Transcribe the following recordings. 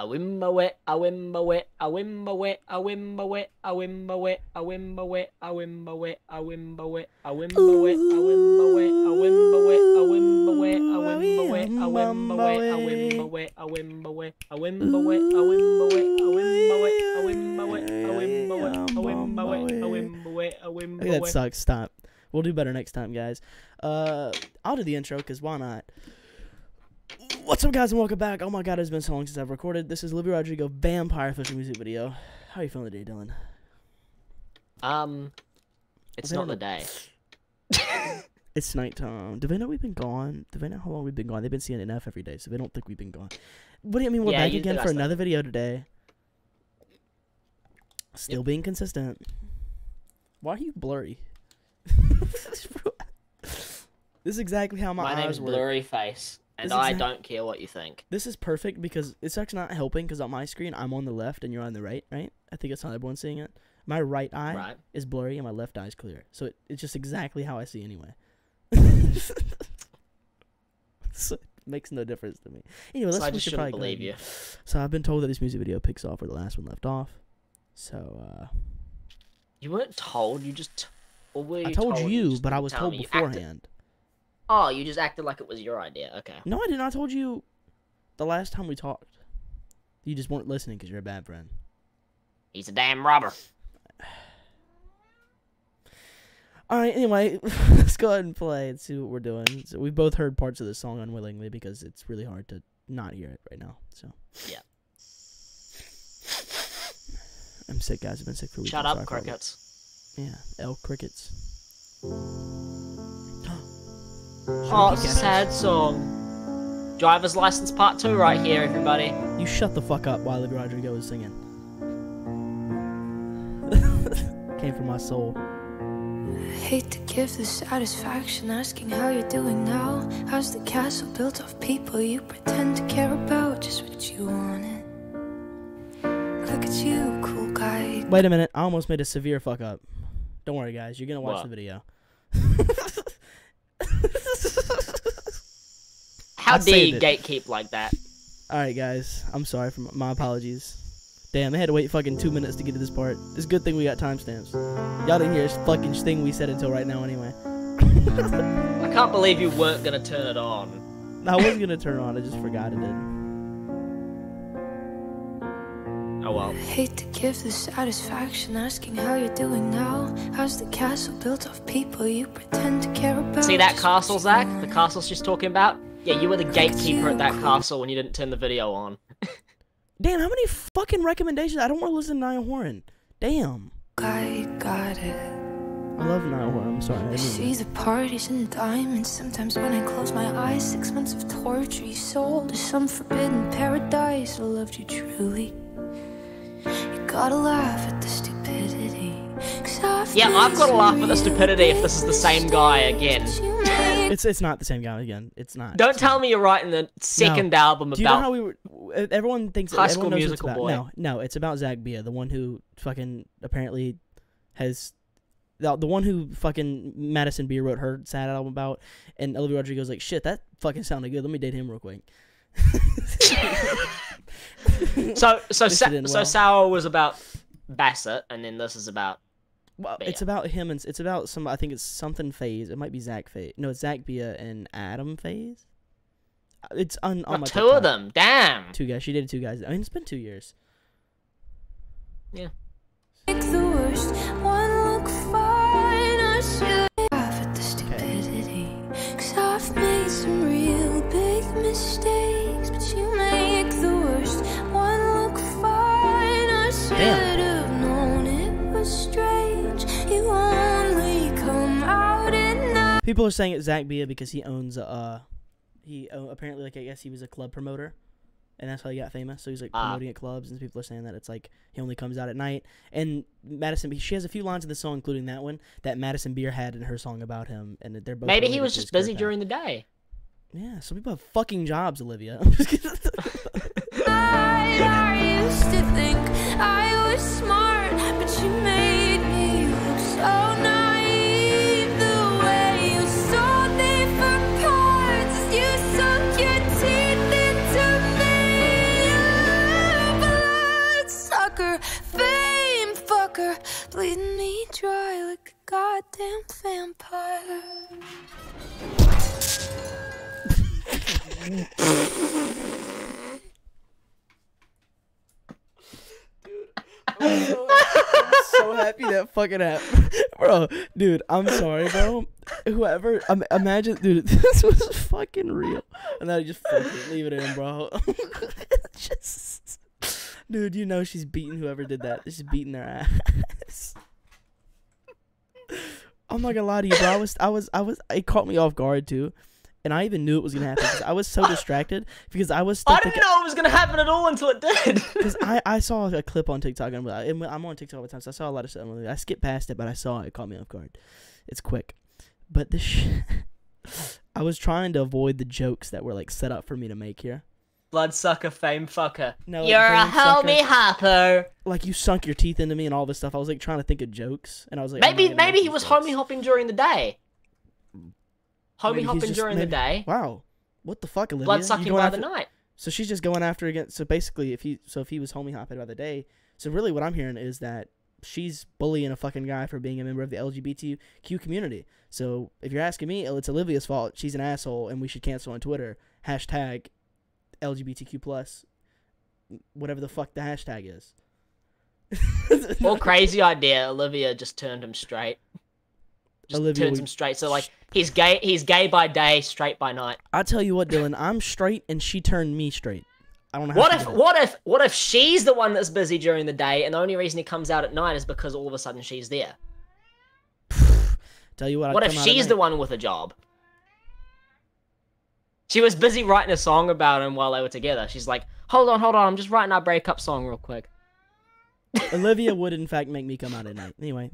I think that sucks. Stop. We'll do better next time, guys. I'll do the intro, because why not? What's up, guys, and welcome back. Oh my god, it's been so long since I've recorded. This is Olivia Rodrigo, Vampire, official music video. How are you feeling today, Dylan? It's not the day. It's nighttime. Do they know we've been gone? Do they know how long we've been gone? They've been seeing NF every day, so they don't think we've been gone. What do you mean we're back again for another video today? Still being consistent. Why are you blurry? This is exactly how my eyes work. My name's Blurry Face. And I don't care what you think. This is perfect because it's actually not helping, because on my screen, I'm on the left and you're on the right, right? I think that's how everyone's seeing it. My right eye is blurry and my left eye is clear. So it's just exactly how I see anyway. So it makes no difference to me. Anyway, so I just shouldn't believe you. So I've been told that this music video picks off where the last one left off. So, You weren't told, you just... I told you, but I was told beforehand. Oh, you just acted like it was your idea. Okay. No, I didn't. I told you the last time we talked. You just weren't listening because you're a bad friend. He's a damn robber. All right, anyway, let's go ahead and play and see what we're doing. So we've both heard parts of the song unwillingly because it's really hard to not hear it right now. So. Yeah. I'm sick, guys. I've been sick for weeks. Shut up, crickets. Yeah, crickets. Oh, sad song. Driver's License Part 2 right here, everybody. You shut the fuck up while Rodrigo is singing. Came from my soul. I hate to give the satisfaction asking how you're doing now. How's the castle built off people you pretend to care about? Just what you wanted. Look at you, cool guy. Wait a minute, I almost made a severe fuck up. Don't worry, guys, you're gonna watch the video. How dare you gatekeep like that? Alright, guys. I'm sorry. For my apologies. Damn, I had to wait fucking 2 minutes to get to this part. It's a good thing we got timestamps. Y'all didn't hear this fucking thing we said until right now anyway. I can't believe you weren't going to turn it on. I was going to turn it on. I just forgot it did. Oh, well. I hate to give the satisfaction asking how you're doing now. How's the castle built off people you pretend to care about? See that castle, Zach? The castle she's talking about? Yeah, you were the gatekeeper at that castle when you didn't turn the video on. Damn, how many fucking recommendations? I don't want to listen to Niall Horan. Damn. I got it. I love Niall Horan. I'm sorry. I see the parties and diamonds. Sometimes when I close my eyes, 6 months of torture you sold to some forbidden paradise. I loved you truly. You gotta laugh at the stupidity. Yeah, I've gotta laugh at the stupidity if this is the same guy again. It's not the same guy again. It's not. Don't tell me you're writing the second album about. Do you know how we were? Everyone thinks High School Musical boy. No, it's about Zach Bia, the one who fucking apparently has the one who fucking Madison Beer wrote her sad album about, and Olivia Rodrigo's like, shit, that fucking sounded good. Let me date him real quick. So Sour was about Bassett, and then this is about. Well, it's about him, and it's about some. I think it's something Phase. It might be Zach Phase. No, it's Zach Bia and Adam Phase. It's on my two TikTok. Of them. Damn. Two guys. She did two guys. I mean, it's been 2 years. Yeah. Pick the worst one. Look fine. I should laugh at the stupidity, 'cause I've made some real big mistakes, but you make the worst one look fine. I should have known it was strange. You only come out at. People are saying it's Zach Bia because he owns apparently, like, I guess he was a club promoter, and that's how he got famous. So he's like promoting at clubs, and people are saying that it's like he only comes out at night. And Madison, she has a few lines in the song, including that one that Madison Beer had in her song about him, and they're both. Maybe he was just busy during the day. Yeah, some people have fucking jobs, Olivia. I'm just kidding. I used to think I was smart, but you made. Oh, naive, the way you sold me for parts. You sunk your teeth into me. fucker, fame fucker, bleeding me dry like a goddamn vampire. I'm so happy that fucking happened. Bro, dude, I'm sorry, bro. Whoever, imagine, dude, this was fucking real. And I just fucking leave it in, bro. Just, dude, you know she's beating whoever did that. She's beating their ass. I'm not gonna lie to you, bro. It caught me off guard, too. And I even knew it was going to happen because I was so distracted because I was... I didn't know it was going to happen at all until it did. Because I saw a clip on TikTok. And I'm on TikTok all the time, so I saw a lot of stuff. I skipped past it, but I saw it. It caught me off guard. It's quick. But this shit... I was trying to avoid the jokes that were, like, set up for me to make here. Bloodsucker, fame fucker. No, you're a homie hopper. Like, you sunk your teeth into me and all this stuff. I was, like, trying to think of jokes. And I was like... Maybe he was homie hopping during the day. Homie hopping during the day. Wow, what the fuck, Olivia? Blood sucking by the night. So she's just going after again. So basically, if he was homie hopping by the day, so really what I'm hearing is that she's bullying a fucking guy for being a member of the LGBTQ community. So if you're asking me, it's Olivia's fault. She's an asshole, and we should cancel on Twitter. Hashtag LGBTQ+, whatever the fuck the hashtag is. Well, crazy idea. Olivia just turned him straight. Turns him straight. So like he's gay by day, straight by night. I'll tell you what, Dylan, I'm straight and she turned me straight. I don't know how what if she's the one that's busy during the day and the only reason he comes out at night is because all of a sudden she's there. Tell you what if she's the one with a job? She was busy writing a song about him while they were together. She's like, Hold on, I'm just writing our breakup song real quick. Olivia would in fact make me come out at night. Anyway.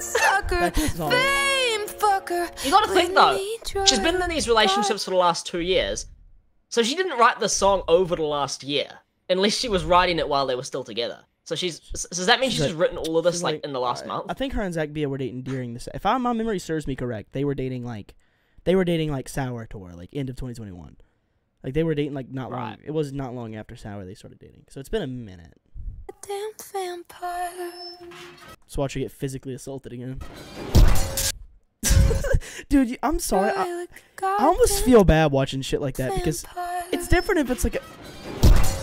Sucker, fame fucker. You gotta think though, she's been in these relationships for the last 2 years, so she didn't write this song over the last year, unless she was writing it while they were still together. So does that mean she's just written all of this like in the last month? I think her and Zach Bia were dating during this. If my memory serves me correct, they were dating like Sour Tour, like end of 2021. Like they were dating like not long. It was not long after Sour they started dating. So it's been a minute. Damn vampire. So watch her get physically assaulted again. Dude, I'm sorry. I almost feel bad watching shit like that because it's different if it's like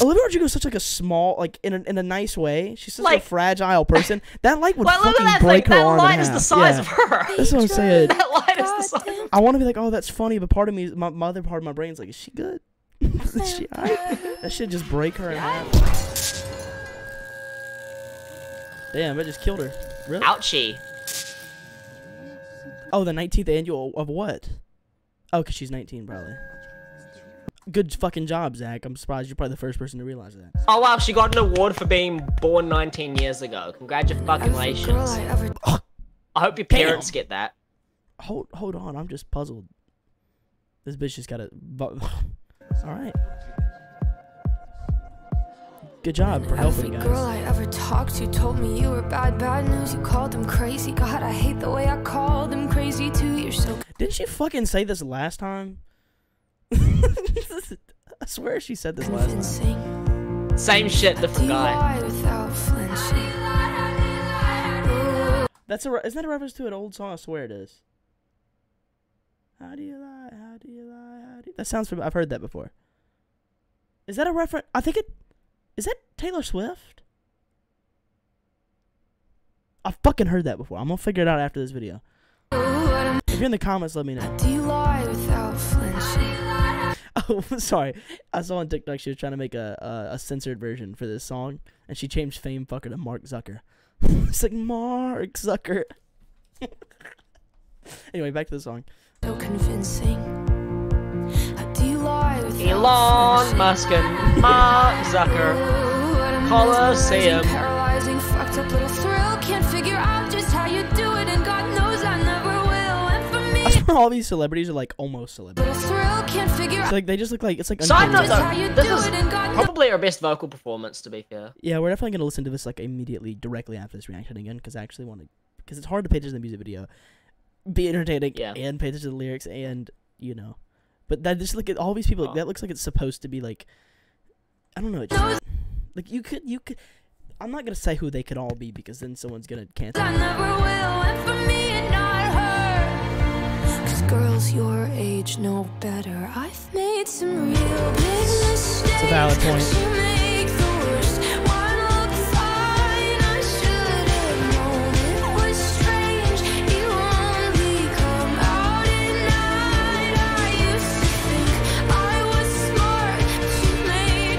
Olivia Rodrigo is such like a small, like in a nice way. She's such like, a fragile person. That light would fucking break her arm in half. That light is the size of her. That's what I'm saying. That light is the size. I want to be like, oh, that's funny, but part of me, my other part of my brain's like, is she good? Is she alright? That shit just break her in half. Damn, I just killed her. Really? Ouchie. Oh, the 19th annual of what? Oh, because she's 19, probably. Good fucking job, Zach. I'm surprised you're probably the first person to realize that. Oh, wow, she got an award for being born 19 years ago. Congratulations. I hope your parents get that. Hold on, I'm just puzzled. This bitch just got a... Alright. Good job for helping guys. Every girl I ever talked to told me you were bad news. You called them crazy. God, I hate the way I called them crazy too. You're so... Didn't she fucking say this last time? I swear she said this last time. Same shit, different guy. Isn't that a reference to an old song? I swear it is. How do you lie? How do you lie? How do you... That sounds familiar. I've heard that before. Is that a reference? I think it... Is that Taylor Swift? I've fucking heard that before. I'm gonna figure it out after this video. If you're in the comments, let me know. Do you lie without flinching? Oh, sorry. I saw on TikTok she was trying to make a censored version for this song, and she changed fame fucker to Mark Zucker. It's like Mark Zucker. Anyway, back to the song. So convincing. Elon Musk and Mark Zucker, Colosseum. Paralyzing, fucked up little thrill. Can't figure out just how you do it, and God knows I never will. And for me, I swear all these celebrities are like almost celebrities. Thrill, can't figure out. So, like they just look like it's like. Side note though, this is probably our best vocal performance, to be fair. Yeah, we're definitely gonna listen to this like immediately, directly after this reaction again, because I actually want to, because it's hard to pay attention to the music video, be entertaining, and pay attention to the lyrics, and you know. But that just look at all these people. Like, that looks like it's supposed to be like, I don't know. It just, like you could I'm not gonna say who they could all be because then someone's gonna cancel. I never will, and for me and not her. 'Cause girls your age know better. I've made some real big mistakes. It's a valid point.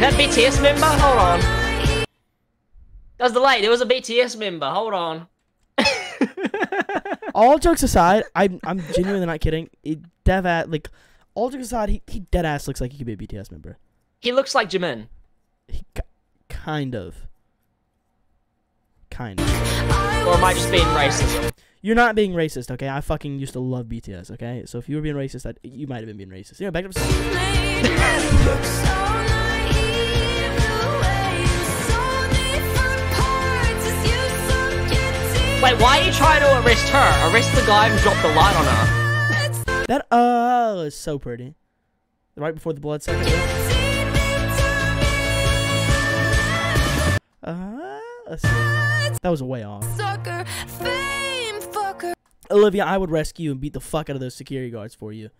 That BTS member? Hold on. That was delayed. It was a BTS member. Hold on. All jokes aside, I'm genuinely not kidding. All jokes aside, he dead ass looks like he could be a BTS member. He looks like Jimin. He kind of. Or am I just being racist? You're not being racist, okay? I fucking used to love BTS, okay? So if you were being racist, you might have been being racist. Anyway, back up. Wait, why are you trying to arrest her? Arrest the guy who dropped the light on her. That, is so pretty. Right before the blood second. That was way off. Sucker, fame, fucker. Olivia, I would rescue and beat the fuck out of those security guards for you.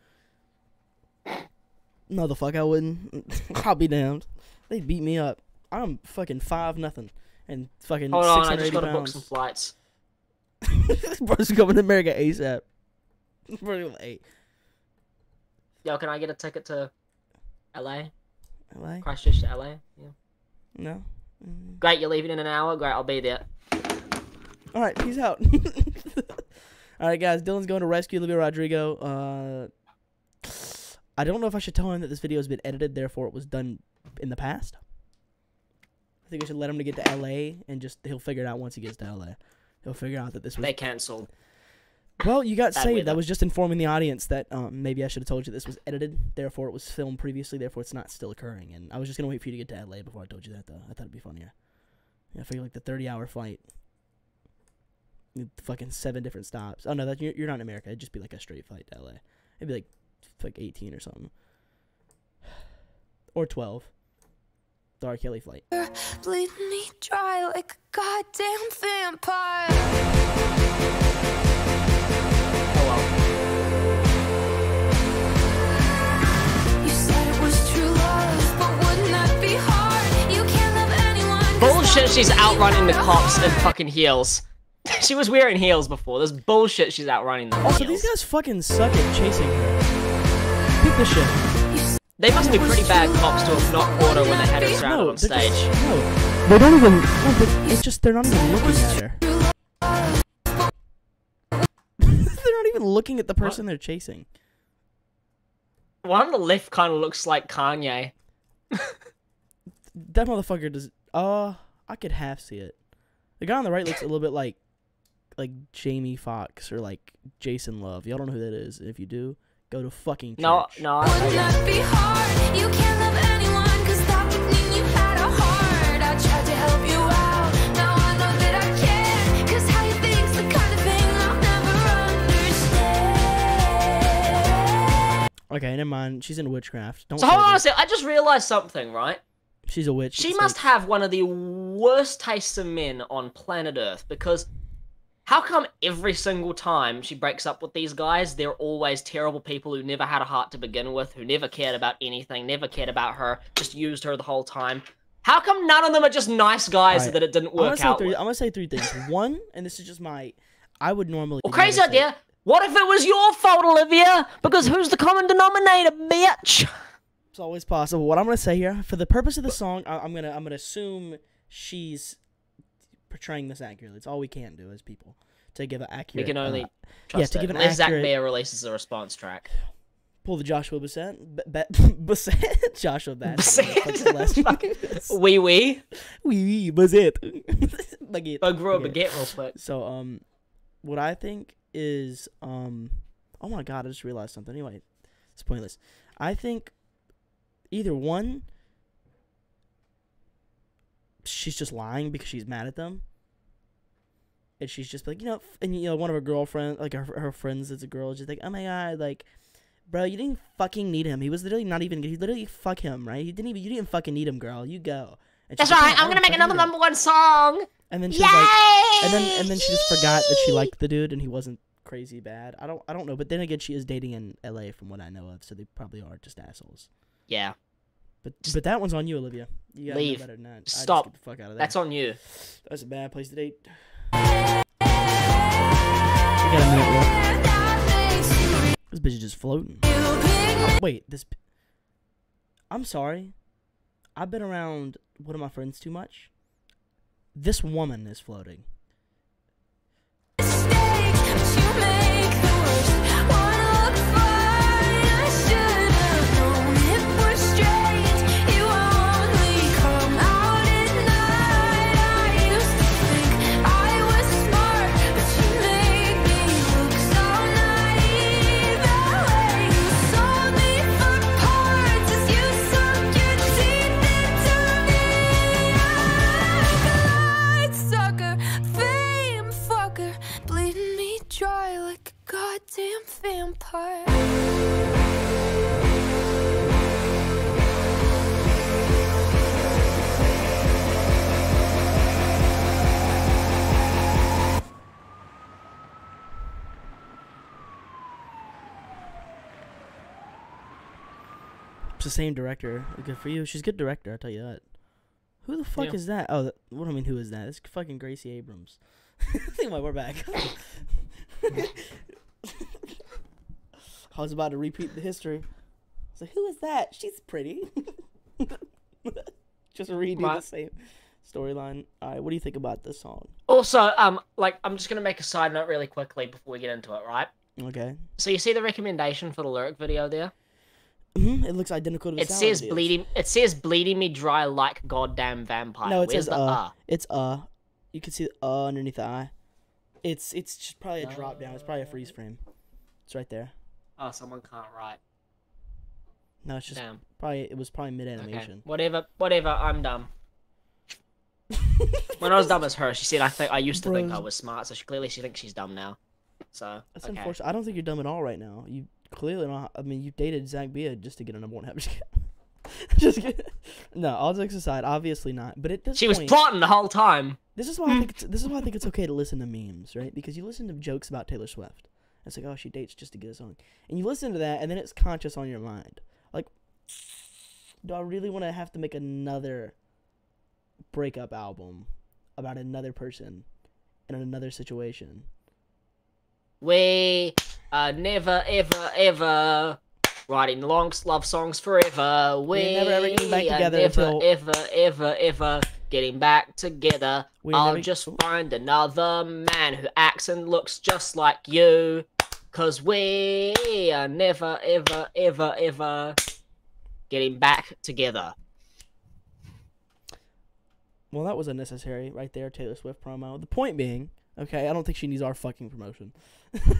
No, the fuck I wouldn't. I'll be damned. They'd beat me up. I'm fucking 5-0 and fucking 680 pounds. Hold on, I just gotta book some flights. Bro's coming to America ASAP. Bro, late. Yo, can I get a ticket to LA? LA? Christchurch to LA? Yeah. No. Great, you're leaving in an hour. Great, I'll be there. All right, peace out. All right, guys, Dylan's going to rescue Olivia Rodrigo. I don't know if I should tell him that this video has been edited, therefore it was done in the past. I think I should let him to get to LA and just he'll figure it out once he gets to LA. He'll figure out that this was they canceled. Well, you got saved. That was just informing the audience that maybe I should have told you this was edited. Therefore, it was filmed previously. Therefore, it's not still occurring. And I was just going to wait for you to get to LA before I told you that, though. I thought it'd be funnier. Yeah, I figured like the 30-hour flight. Fucking 7 different stops. Oh, no, that, you're not in America. It'd just be like a straight flight to LA. It'd be like 18 or something. Or 12. The R. Kelly flight. Bleed me dry like a goddamn vampire. Bullshit, she's outrunning the cops in fucking heels. She was wearing heels before. This bullshit, she's outrunning them. Also, these guys fucking suck at chasing her. Pick this shit. They must be pretty bad cops to have not caught her when they had her surrounded on stage. Just, no. They don't even. No, it's just they're not even looking at her. They're not even looking at the person they're chasing. One on the left kind of looks like Kanye. That motherfucker does. I could half see it. The guy on the right looks a little bit like Jamie Foxx or like Jason Love. Y'all don't know who that is. If you do, go to fucking church. No. Okay, never mind. She's in witchcraft. Don't. So hold on a second. I just realized something, right? She's a witch. She must have one of the worst tastes of men on planet Earth, because how come every single time she breaks up with these guys, they're always terrible people who never had a heart to begin with, who never cared about anything, never cared about her, just used her the whole time? How come none of them are just nice guys that it didn't work out with? I'm going to say 3 things. One, and this is just my... I would normally... Well, crazy idea. What if it was your fault, Olivia? Because who's the common denominator, bitch? It's always possible. What I'm gonna say here, for the purpose of the song, I'm gonna assume she's portraying this accurately. It's all we can do as people to give an accurate. We can only trust it. Unless Zach Bia releases a response track. Pull the Joshua Bassett, Joshua Bassett. Wee wee Bassett. Baguette. I grew up baguette real quick. So what I think is oh my god, I just realized something. Anyway, it's pointless. I think. Either one, she's just lying because she's mad at them, and she's just like, you know, one of her girlfriends, like her friends, that's a girl, just like, oh my god, like, bro, you didn't fucking need him. He was literally not even. He literally fuck him, right? You didn't fucking need him, girl. You go. That's right. I'm gonna make another #1 song. And then she's like, and then she just forgot that she liked the dude and he wasn't crazy bad. I don't know. But then again, she is dating in LA from what I know of, so they probably are just assholes. Yeah. But that one's on you, Olivia. You gotta leave. Know better than that. Stop. I just get the fuck out of there. That's on you. That's a bad place to date. You gotta move, this bitch is just floating. Oh, wait, this. I'm sorry. I've been around one of my friends too much. This woman is floating. Vampire. It's the same director. Good for you. She's a good director, I'll tell you that. Who the fuck is that? Oh, what do I mean, who is that? It's fucking Gracie Abrams. Anyway, we're back. I was about to repeat the history. So who is that? She's pretty. Just redo the same storyline. All right, what do you think about this song? Also, like I'm just gonna make a side note really quickly before we get into it, right? Okay. So you see the recommendation for the lyric video there? Mm-hmm. It looks identical to the sound says videos. Bleeding. It says bleeding me dry like goddamn vampire. No, it Where's says It's You can see the underneath the I. It's just probably a drop down. It's probably a freeze frame. It's right there. Oh, someone can't write. No, it's just probably mid animation. Okay. Whatever. I'm dumb. When I was dumb as her, she said I used to think I was smart. So she thinks she's dumb now. So that's unfortunate. I don't think you're dumb at all right now. You clearly don't. I mean, you dated Zach Bia just to get a #1 hit. Just kidding. No, all jokes aside, obviously not. But at this point, she was plotting the whole time. This is why I think it's okay to listen to memes, right? Because you listen to jokes about Taylor Swift. It's like, oh, she dates just to get a song. And you listen to that, and then it's conscious on your mind. Like, do I really want to have to make another breakup album about another person in another situation? We are never, ever, ever writing long love songs forever. We never, ever getting back together until... ever getting back together. I'll just find another man who acts and looks just like you. Cause we are never, ever, ever, ever getting back together. Well, that was unnecessary right there, Taylor Swift promo. The point being, okay, I don't think she needs our fucking promotion. I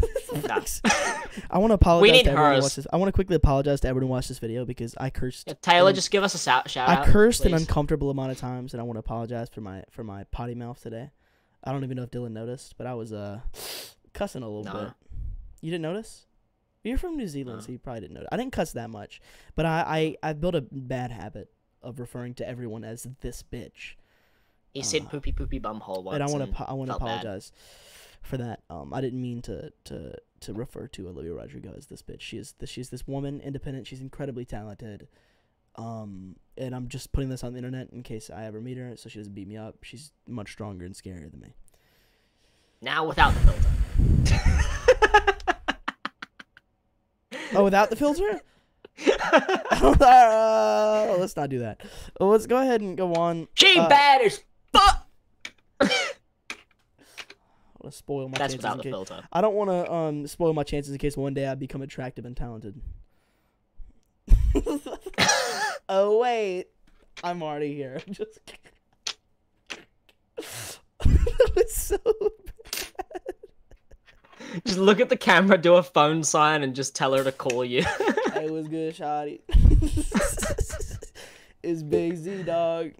want to apologize to everyone who watches this. I want to quickly apologize to everyone who watched this video because I cursed. Yeah, Taylor, just give us a shout out. I cursed an uncomfortable amount of times, and I want to apologize for my potty mouth today. I don't even know if Dylan noticed, but I was cussing a little bit. You didn't notice? You're from New Zealand, so you probably didn't notice. I didn't cuss that much, but I built a bad habit of referring to everyone as this bitch. He said poopy poopy bumhole once. And I want to apologize for that. I didn't mean to refer to Olivia Rodrigo as this bitch. She's this woman, independent. She's incredibly talented. And I'm just putting this on the internet in case I ever meet her, so she doesn't beat me up. She's much stronger and scarier than me. Now without the filter. Oh, without the filter? Let's not do that. Let's go ahead and go on. She bad as fuck. I'll spoil my chances in case. Filter. I don't want to spoil my chances in case one day I become attractive and talented. Oh wait, I'm already here. Just kidding. That was so bad. Just look at the camera, do a phone sign, and just tell her to call you. Hey, what's good, shawty? It's Big Z, dog.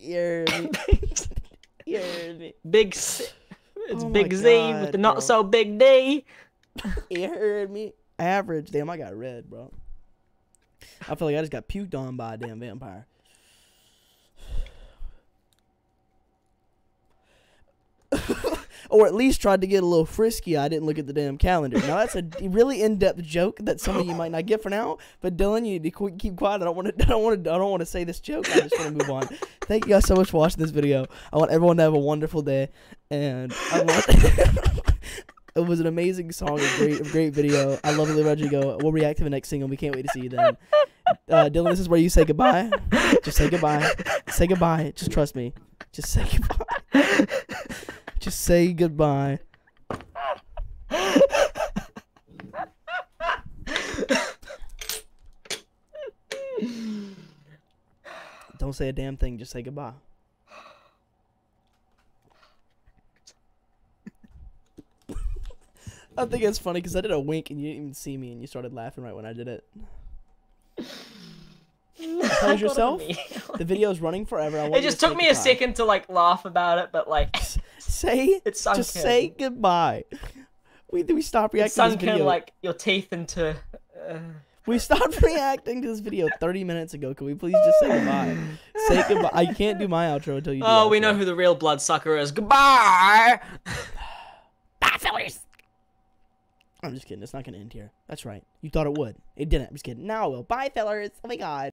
You heard me. You heard me. Big Z. It's Big Z with the not so big D. You heard me. Average. Damn, I got red, bro. I feel like I just got puked on by a damn vampire. or at least tried to get a little frisky. I didn't look at the damn calendar. Now, that's a really in-depth joke that some of you might not get for now, but Dylan, you need to keep quiet. I don't want to say this joke. I just want to move on. Thank you guys so much for watching this video. I want everyone to have a wonderful day, and I want it was an amazing song, a great video. I love Olivia Rodrigo. We'll react to the next single. We can't wait to see you then. Dylan, this is where you say goodbye. Just say goodbye. Say goodbye. Just trust me. Just say goodbye. Just say goodbye. Don't say a damn thing. Just say goodbye. I think it's funny because I did a wink and you didn't even see me and you started laughing right when I did it. Tell yourself. The video's running forever. It just took me a second to like laugh about it, but like say goodbye. We stopped reacting to this video. Like your teeth into. We stopped reacting to this video 30 minutes ago. Can we please just say goodbye? Say goodbye. I can't do my outro until you do. Oh, we know who the real bloodsucker is. Goodbye. Bye, fillers. I'm just kidding. It's not going to end here. That's right. You thought it would. It didn't. I'm just kidding. Now it will. Bye, fellers. Oh, my God.